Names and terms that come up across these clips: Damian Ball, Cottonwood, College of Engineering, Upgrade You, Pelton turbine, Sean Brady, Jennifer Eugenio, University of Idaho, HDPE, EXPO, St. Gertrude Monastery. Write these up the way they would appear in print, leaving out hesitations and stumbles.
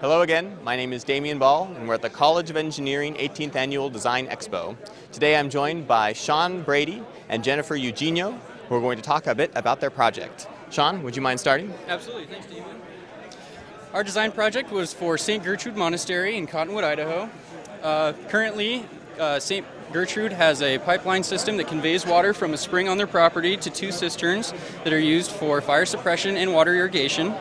Hello again, my name is Damian Ball and we're at the College of Engineering 18th Annual Design Expo. Today I'm joined by Sean Brady and Jennifer Eugenio, who are going to talk a bit about their project. Sean, would you mind starting? Absolutely, thanks Damian. Our design project was for St. Gertrude Monastery in Cottonwood, Idaho. Currently, St. Gertrude has a pipeline system that conveys water from a spring on their property to two cisterns that are used for fire suppression and water irrigation.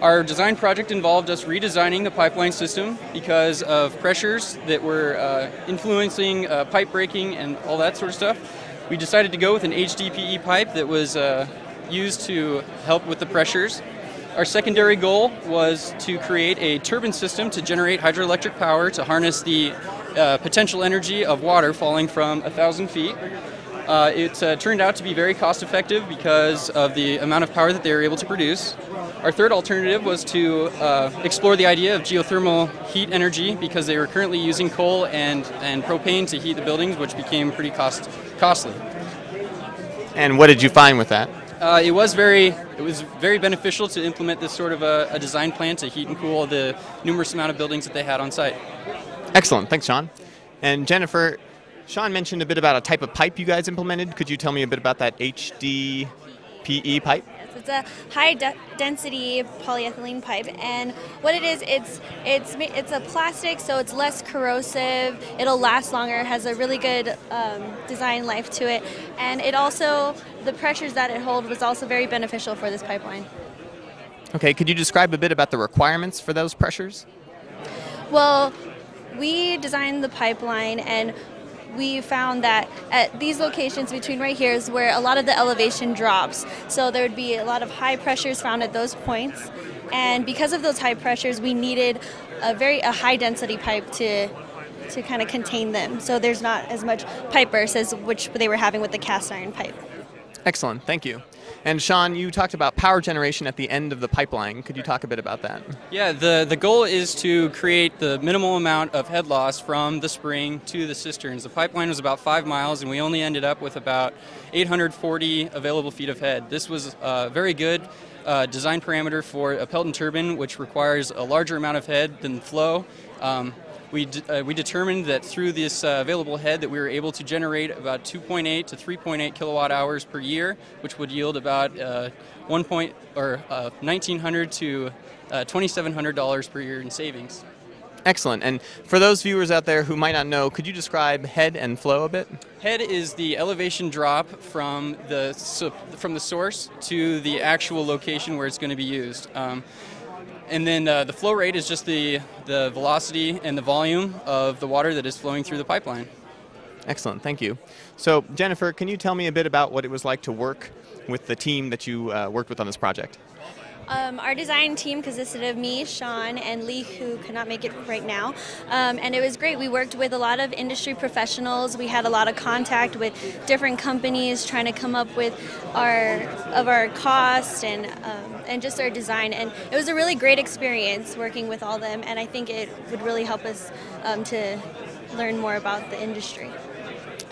Our design project involved us redesigning the pipeline system because of pressures that were influencing pipe breaking and all that sort of stuff. We decided to go with an HDPE pipe that was used to help with the pressures. Our secondary goal was to create a turbine system to generate hydroelectric power to harness the potential energy of water falling from 1,000 feet. It turned out to be very cost effective because of the amount of power that they were able to produce. Our third alternative was to explore the idea of geothermal heat energy because they were currently using coal and propane to heat the buildings, which became pretty costly. And what did you find with that? It was very beneficial to implement this sort of a design plan to heat and cool the numerous amount of buildings that they had on site. Excellent. Thanks, Sean. And Jennifer, Sean mentioned a bit about a type of pipe you guys implemented. Could you tell me a bit about that HDPE pipe? It's a high density polyethylene pipe, and what it is, it's a plastic, so it's less corrosive, it'll last longer, it has a really good design life to it, and it also, the pressures that it holds was also very beneficial for this pipeline. Okay, could you describe a bit about the requirements for those pressures? Well, we designed the pipeline and we found that at these locations between right here is where a lot of the elevation drops. So there would be a lot of high pressures found at those points. And because of those high pressures, we needed a high density pipe to kind of contain them. So there's not as much pipe burst as which they were having with the cast iron pipe. Excellent, thank you. And Sean, you talked about power generation at the end of the pipeline. Could you talk a bit about that? Yeah, the goal is to create the minimal amount of head loss from the spring to the cisterns. The pipeline was about 5 miles and we only ended up with about 840 available feet of head. This was very good design parameter for a Pelton turbine, which requires a larger amount of head than flow. We determined that through this available head that we were able to generate about 2.8 to 3.8 kilowatt hours per year, which would yield about $1,900 to $2,700 per year in savings. Excellent. And for those viewers out there who might not know, could you describe head and flow a bit? Head is the elevation drop from the source to the actual location where it's going to be used. And then the flow rate is just the velocity and the volume of the water that is flowing through the pipeline. Excellent, thank you. So Jennifer, can you tell me a bit about what it was like to work with the team that you worked with on this project? Our design team consisted of me, Sean, and Lee, who cannot make it right now, and it was great. We worked with a lot of industry professionals. We had a lot of contact with different companies trying to come up with our cost and just our design, and it was a really great experience working with all them, and I think it would really help us to learn more about the industry.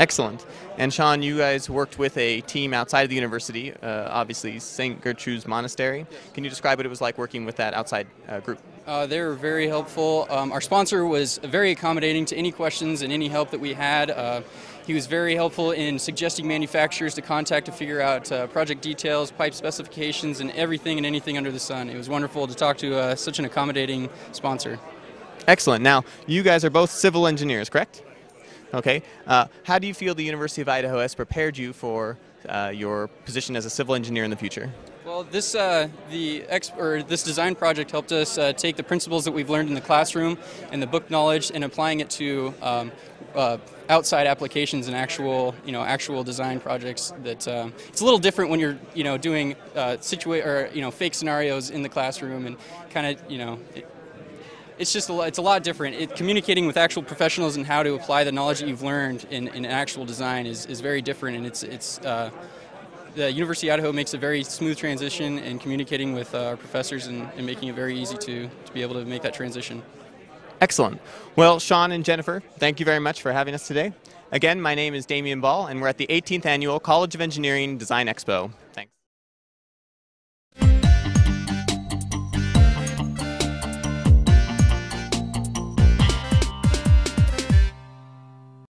Excellent. And Sean, you guys worked with a team outside of the university, obviously St. Gertrude's Monastery. Yes. Can you describe what it was like working with that outside group? They were very helpful. Our sponsor was very accommodating to any questions and any help that we had. He was very helpful in suggesting manufacturers to contact to figure out project details, pipe specifications, and everything and anything under the sun. It was wonderful to talk to such an accommodating sponsor. Excellent. Now, you guys are both civil engineers, correct? Okay. How do you feel the University of Idaho has prepared you for your position as a civil engineer in the future? Well, this design project helped us take the principles that we've learned in the classroom and the book knowledge and applying it to outside applications and actual design projects. That it's a little different when you're doing fake scenarios in the classroom and kind of It's just it's a lot different. Communicating with actual professionals and how to apply the knowledge that you've learned in actual design is very different, and it's the University of Idaho makes a very smooth transition in communicating with our professors and making it very easy to be able to make that transition. Excellent. Well, Sean and Jennifer, thank you very much for having us today. Again, my name is Damian Ball, and we're at the 18th Annual College of Engineering Design Expo.